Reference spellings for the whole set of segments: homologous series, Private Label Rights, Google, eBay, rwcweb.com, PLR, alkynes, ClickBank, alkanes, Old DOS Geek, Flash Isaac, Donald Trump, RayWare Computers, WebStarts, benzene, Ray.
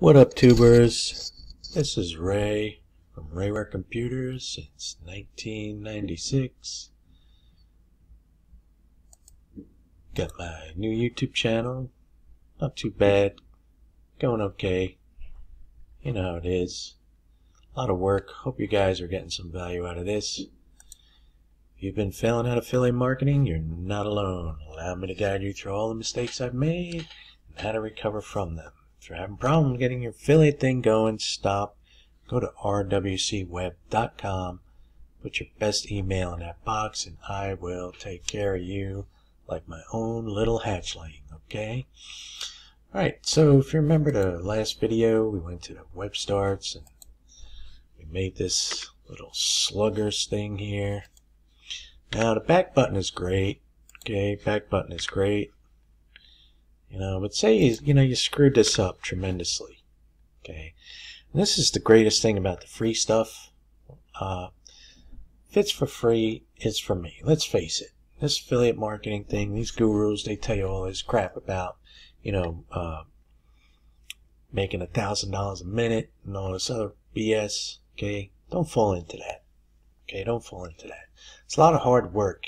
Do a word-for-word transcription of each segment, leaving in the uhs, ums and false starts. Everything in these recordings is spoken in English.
What up, tubers? This is Ray from RayWare Computers. It's nineteen ninety-six. Got my new YouTube channel. Not too bad. Going okay. You know how it is. A lot of work. Hope you guys are getting some value out of this. If you've been failing at affiliate marketing, you're not alone. Allow me to guide you through all the mistakes I've made and how to recover from them. If you're having a problem getting your affiliate thing going, stop. Go to r w c web dot com. Put your best email in that box, and I will take care of you like my own little hatchling, okay? Alright, so if you remember the last video, we went to the WebStarts, and we made this little sluggers thing here. Now, the back button is great, okay? Back button is great. You know, but say you, you know you screwed this up tremendously, okay? And this is the greatest thing about the free stuff. Uh, if it's for free, it's for me. Let's face it. This affiliate marketing thing, these gurus, they tell you all this crap about, you know, uh, making a thousand dollars a minute and all this other B S. Okay, don't fall into that. Okay, don't fall into that. It's a lot of hard work.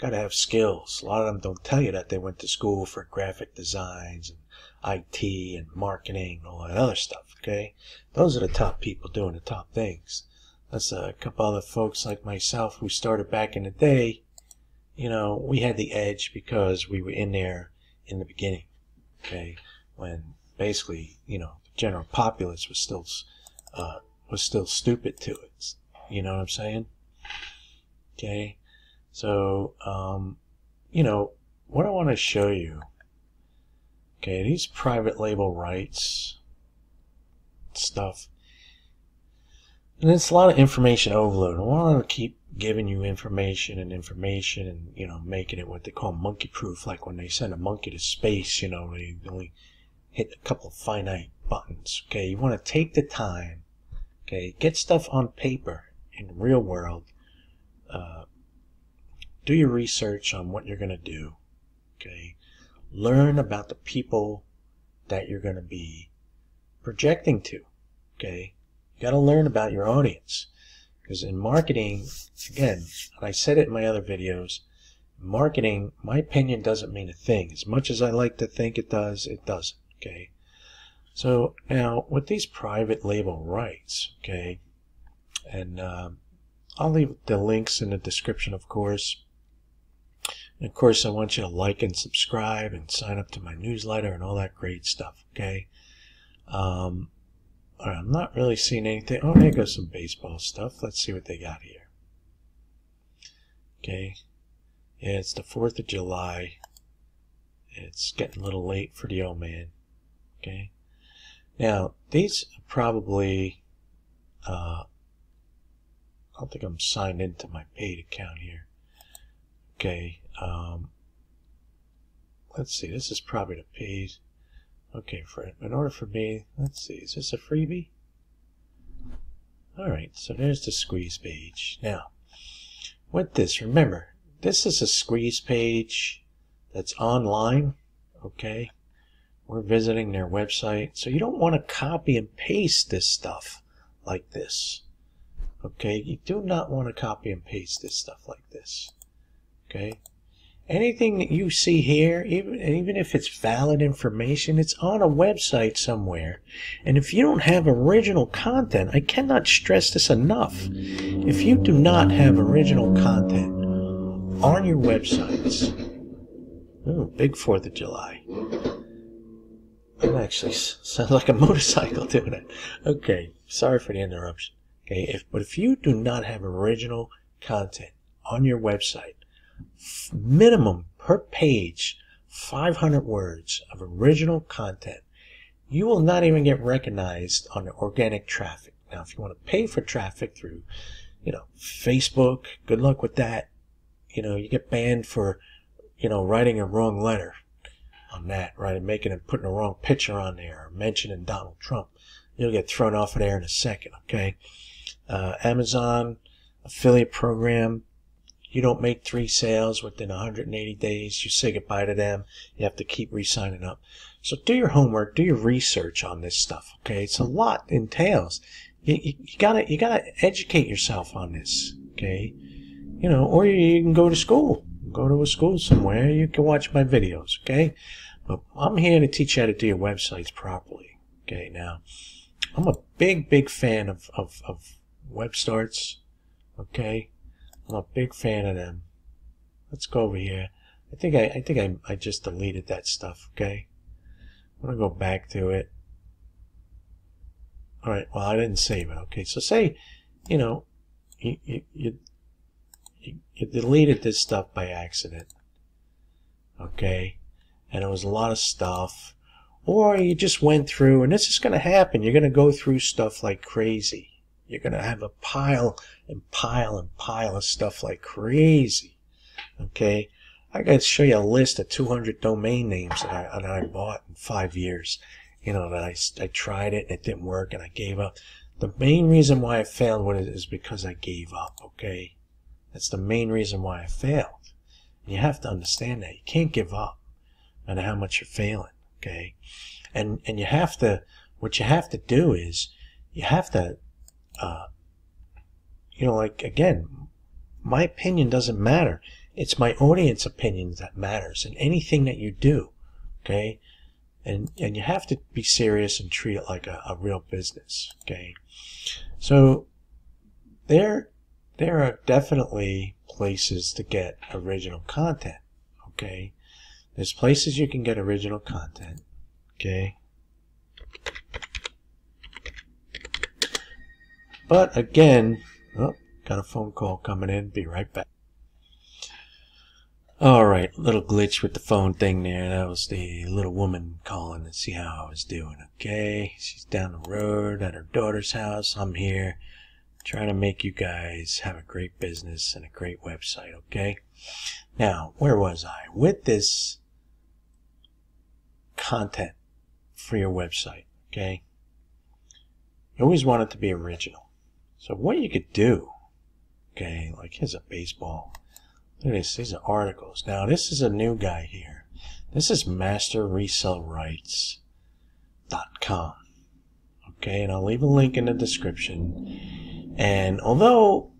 Gotta have skills. A lot of them don't tell you that they went to school for graphic designs and I T and marketing and all that other stuff, okay? Those are the top people doing the top things. That's a couple other folks like myself who started back in the day. You know, we had the edge because we were in there in the beginning, okay? When basically, you know, the general populace was still, uh, was still stupid to it. You know what I'm saying? Okay? So, um, you know, what I want to show you, okay, these private label rights stuff, and it's a lot of information overload. I want to keep giving you information and information and, you know, making it what they call monkey-proof, like when they send a monkey to space, you know, they only hit a couple of finite buttons, okay? You want to take the time, okay, get stuff on paper in the real world, uh, do your research on what you're going to do, okay? Learn about the people that you're going to be projecting to, okay? You got to learn about your audience, because in marketing, again, and I said it in my other videos, marketing, my opinion doesn't mean a thing. As much as I like to think it does, it doesn't, okay? So now with these private label rights, okay, and um, I'll leave the links in the description, of course. And of course, I want you to like and subscribe and sign up to my newsletter and all that great stuff, okay? Um, all right, I'm not really seeing anything. Oh, there goes some baseball stuff. Let's see what they got here. Okay. Yeah, it's the fourth of July. It's getting a little late for the old man, okay? Now, these are probably... Uh, I don't think I'm signed into my paid account here. Okay, um, let's see. This is probably the paid. Okay, for in order for me, let's see. Is this a freebie? All right. So there's the squeeze page. Now, with this, remember, this is a squeeze page that's online. Okay, we're visiting their website, so you don't want to copy and paste this stuff like this. Okay, you do not want to copy and paste this stuff like this. Okay, anything that you see here, even even if it's valid information, it's on a website somewhere. And if you don't have original content, I cannot stress this enough. If you do not have original content on your websites, ooh, big Fourth of July. That actually sounds like a motorcycle doing it. Okay, sorry for the interruption. Okay, if, but if you do not have original content on your website, f minimum per page, five hundred words of original content, you will not even get recognized on the organic traffic. Now, if you want to pay for traffic through, you know, Facebook, good luck with that. You know, you get banned for, you know, writing a wrong letter on that, right? And making and putting a wrong picture on there or mentioning Donald Trump. You'll get thrown off of there in a second, okay? Uh, Amazon affiliate program, you don't make three sales within one hundred eighty days, you say goodbye to them. You have to keep re-signing up. So do your homework, do your research on this stuff, okay? It's a lot entails. You, you, you gotta you gotta educate yourself on this, okay? You know, or you, you can go to school, go to a school somewhere. You can watch my videos, okay? But I'm here to teach you how to do your websites properly, okay? Now, I'm a big, big fan of of, of WebStarts, okay? I'm a big fan of them. Let's go over here. I think I, I think I I just deleted that stuff, okay? I'm gonna go back to it. All right. Well, I didn't save it. Okay. So say, you know, you you you, you deleted this stuff by accident. Okay. And it was a lot of stuff, or you just went through, and this is going to happen. You're going to go through stuff like crazy. You're going to have a pile and pile and pile of stuff like crazy. Okay. I got to show you a list of two hundred domain names that I, that I bought in five years. You know, that I, I tried it and it didn't work and I gave up. The main reason why I failed with it is because I gave up, okay? That's the main reason why I failed. And you have to understand that. You can't give up no matter how much you're failing, okay? And, and you have to, what you have to do is you have to, uh, you know, like, again, my opinion doesn't matter. It's my audience opinion that matters in anything that you do, okay? And, and you have to be serious and treat it like a, a real business, okay? So there, there are definitely places to get original content, okay? There's places you can get original content, okay? But again, oh, got a phone call coming in, be right back. All right, little glitch with the phone thing there. That was the little woman calling to see how I was doing, okay? She's down the road at her daughter's house. I'm here trying to make you guys have a great business and a great website, okay? Now, where was I? With this content for your website, okay? You always want it to be original. So what you could do, okay, like here's a baseball. Look at this, these are articles. Now this is a new guy here. This is master resell rights dot com. Okay, and I'll leave a link in the description. And although,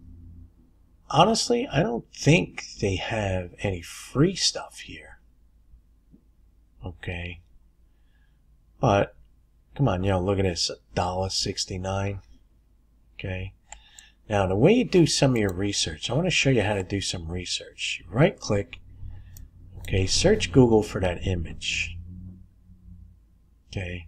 honestly, I don't think they have any free stuff here. Okay. But, come on, yo, look at this, one dollar sixty-nine. Okay. Now, the way you do some of your research, I want to show you how to do some research. You right-click, okay, search Google for that image. Okay,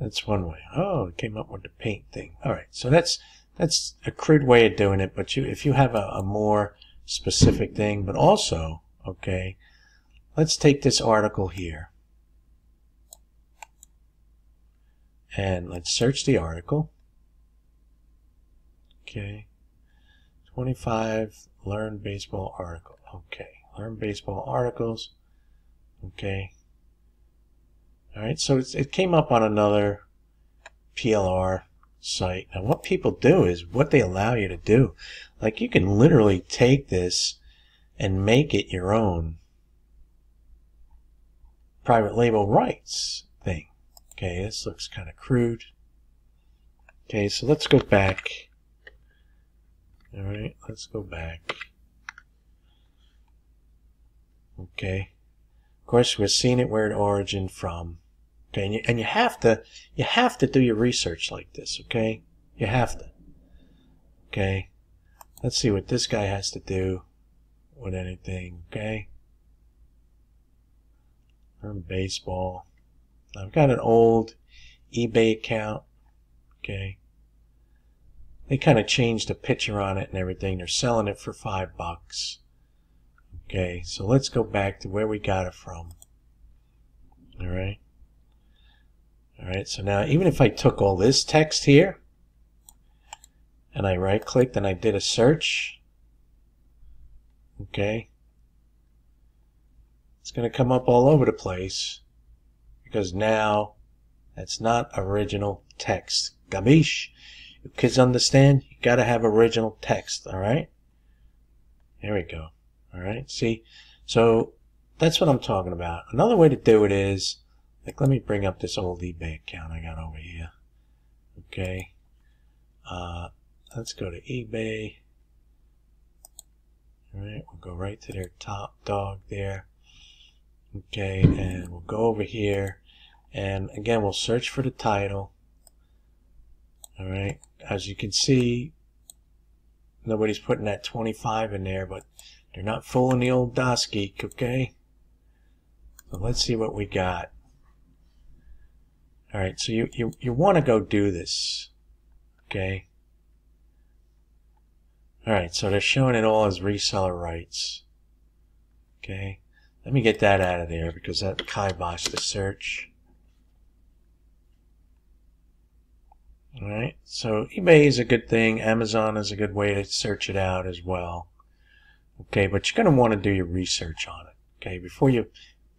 that's one way. Oh, it came up with the paint thing. All right, so that's that's a crude way of doing it, but you if you have a, a more specific thing, but also, okay, let's take this article here. And let's search the article. Okay, twenty-five learn baseball article. Okay, learn baseball articles. Okay. All right, so it's, it came up on another P L R site. Now, what people do is what they allow you to do. Like, you can literally take this and make it your own private label rights thing. Okay, this looks kind of crude. Okay, so let's go back. All right, let's go back. Okay. Of course, we're seeing it where it origin from. Okay, and you, and you have to you have to do your research like this, okay? You have to. Okay. Let's see what this guy has to do with anything, okay? From baseball. I've got an old eBay account, okay? They kind of changed the picture on it and everything. They're selling it for five bucks. Okay, so let's go back to where we got it from. All right. All right, so now even if I took all this text here and I right-clicked and I did a search, okay, it's going to come up all over the place because now that's not original text. Gabish. Kids understand, you gotta have original text, all right? There we go. All right. See, so that's what I'm talking about. Another way to do it is, like, let me bring up this old eBay account I got over here. Okay. Uh, let's go to eBay. All right. We'll go right to their top dog there. Okay. And we'll go over here. And again, we'll search for the title. All right. As you can see, nobody's putting that twenty-five in there, but they're not fooling the old DOS geek, okay? So let's see what we got. All right, so you you, you want to go do this, okay? All right, so they're showing it all as reseller rights, okay? Let me get that out of there because that kiboshed the search. All right, so eBay is a good thing. Amazon is a good way to search it out as well. Okay, but you're going to want to do your research on it, okay, before you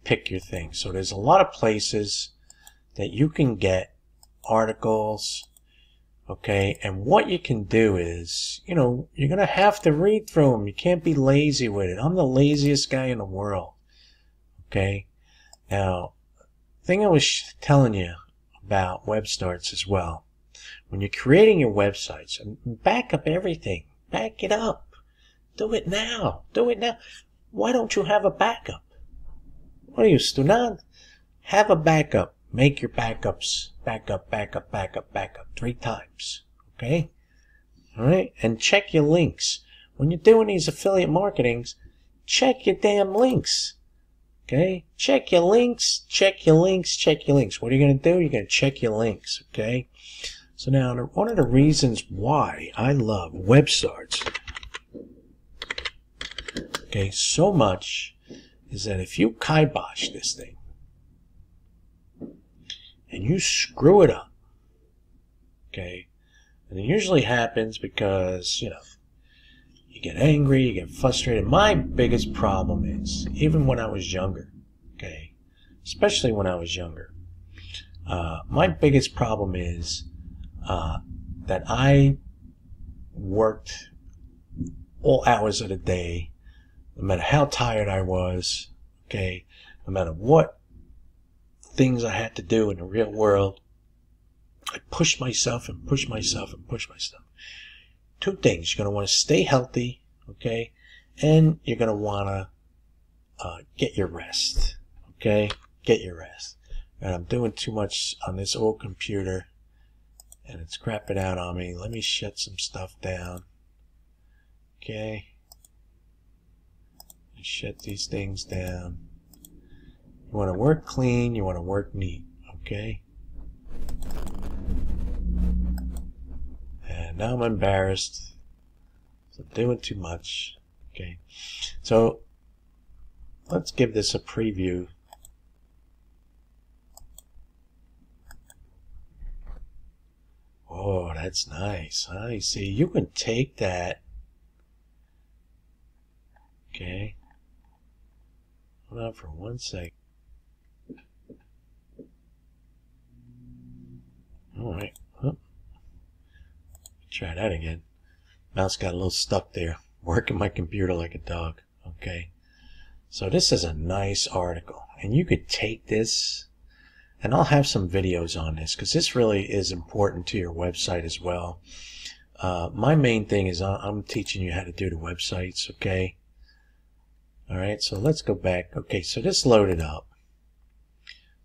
pick your thing. So there's a lot of places that you can get articles, okay, and what you can do is, you know, you're going to have to read through them. You can't be lazy with it. I'm the laziest guy in the world, okay. Now, the thing I was telling you about WebStarts as well, when you're creating your websites, back up everything. Back it up. Do it now. Do it now. Why don't you have a backup? What are you, Stunan? Have a backup. Make your backups. Backup, backup, backup, backup. Three times. Okay? All right? And check your links. When you're doing these affiliate marketings, check your damn links. Okay? Check your links. Check your links. Check your links. What are you going to do? You're going to check your links. Okay? So now, one of the reasons why I love WebStarts, okay, so much is that if you kibosh this thing and you screw it up, okay, and it usually happens because, you know, you get angry, you get frustrated. My biggest problem is, even when I was younger, okay, especially when I was younger, uh, my biggest problem is Uh, that I worked all hours of the day, no matter how tired I was, okay, no matter what things I had to do in the real world, I pushed myself and pushed myself and pushed myself. Two things: you're going to want to stay healthy, okay, and you're going to want to uh, get your rest, okay, get your rest. And I'm doing too much on this old computer, and it's crapping out on me. Let me shut some stuff down. Okay. Shut these things down. You want to work clean. You want to work neat. Okay. And now I'm embarrassed. I'm doing too much. Okay. So let's give this a preview. Oh, that's nice, huh? You see, you can take that. Okay. Hold on for one sec. All right. Oh. Try that again. Mouse got a little stuck there, working my computer like a dog. Okay. So this is a nice article, and you could take this. And I'll have some videos on this because this really is important to your website as well. Uh, my main thing is I'm teaching you how to do the websites, okay? All right, so let's go back. Okay, so this loaded up.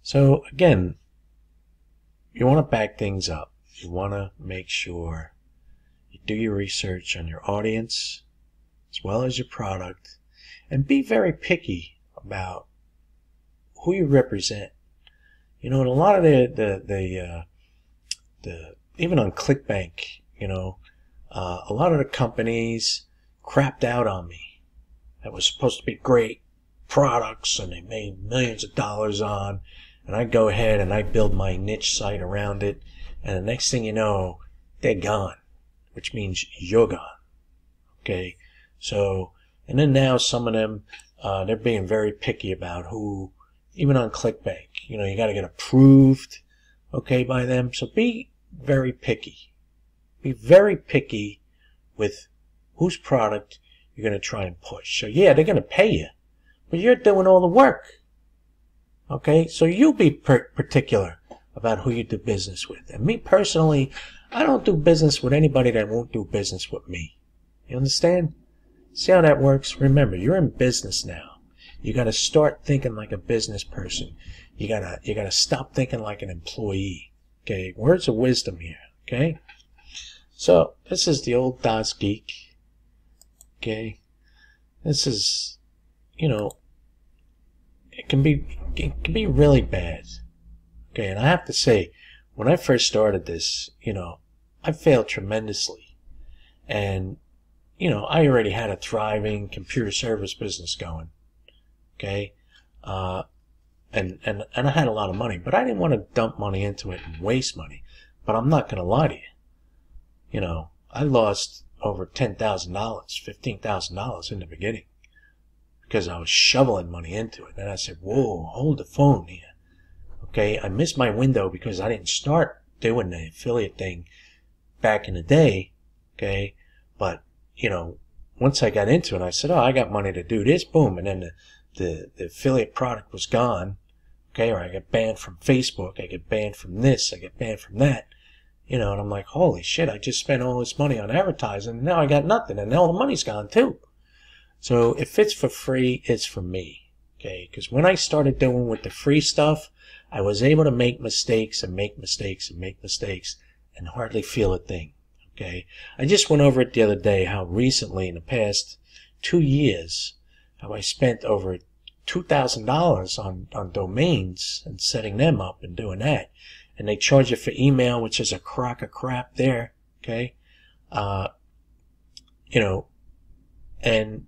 So again, you want to back things up. You want to make sure you do your research on your audience as well as your product, and be very picky about who you represent. You know, and a lot of the, the, the, uh, the even on ClickBank, you know, uh, a lot of the companies crapped out on me. That was supposed to be great products and they made millions of dollars on. And I go ahead and I build my niche site around it. And the next thing you know, they're gone, which means you're gone. Okay. So, and then now some of them, uh, they're being very picky about who, even on ClickBank, you know, you got to get approved, okay, by them. So be very picky. Be very picky with whose product you're going to try and push. So yeah, they're going to pay you, but you're doing all the work. Okay, so you be per particular about who you do business with. And me personally, I don't do business with anybody that won't do business with me. You understand? See how that works? Remember, you're in business now. You got to start thinking like a business person. You gotta you gotta stop thinking like an employee. Okay, words of wisdom here. Okay, so this is the old DOS Geek. Okay, this is, you know, it can be it can be really bad. Okay, and I have to say, when I first started this, you know, I failed tremendously, and you know, I already had a thriving computer service business going. Okay, uh, and and and I had a lot of money, but I didn't want to dump money into it and waste money. But I'm not gonna lie to you, you know, I lost over ten thousand dollars, fifteen thousand dollars in the beginning because I was shoveling money into it. And I said, "Whoa, hold the phone here." Okay, I missed my window because I didn't start doing the affiliate thing back in the day. Okay, but you know, once I got into it, I said, "Oh, I got money to do this." Boom, and then the the, the affiliate product was gone. Okay, or I get banned from Facebook, I get banned from this, I get banned from that, you know, and I'm like, holy shit, I just spent all this money on advertising, and now I got nothing, and now the money's gone too. So if it's for free, it's for me, okay, because when I started doing with the free stuff, I was able to make mistakes and make mistakes and make mistakes and hardly feel a thing, okay. I just went over it the other day, how recently in the past two years, how I spent over two thousand dollars on, on domains and setting them up and doing that. And they charge you for email, which is a crock of crap there. Okay. Uh, you know, and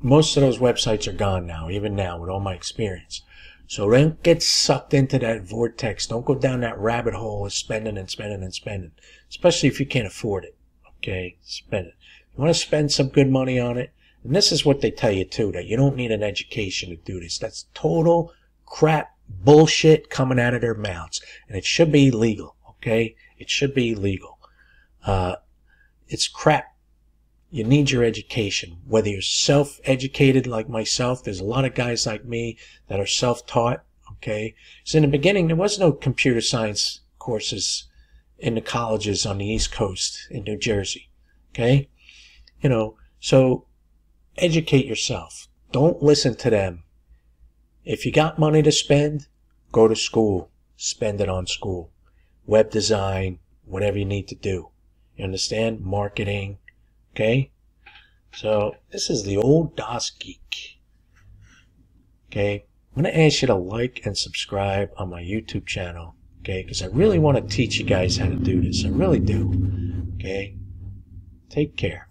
most of those websites are gone now, even now with all my experience. So don't get sucked into that vortex. Don't go down that rabbit hole of spending and spending and spending, especially if you can't afford it. Okay. Spend it. You want to spend some good money on it. And this is what they tell you too, that you don't need an education to do this. That's total crap bullshit coming out of their mouths. And it should be legal, okay? It should be legal. Uh, it's crap. You need your education. Whether you're self-educated like myself, there's a lot of guys like me that are self-taught, okay? So in the beginning, there was no computer science courses in the colleges on the East Coast in New Jersey, okay? You know, so educate yourself. Don't listen to them. If you got money to spend, go to school. Spend it on school. Web design, whatever you need to do. You understand? Marketing. Okay? So, this is the old DOS Geek. Okay? I'm going to ask you to like and subscribe on my YouTube channel. Okay? Because I really want to teach you guys how to do this. I really do. Okay? Take care.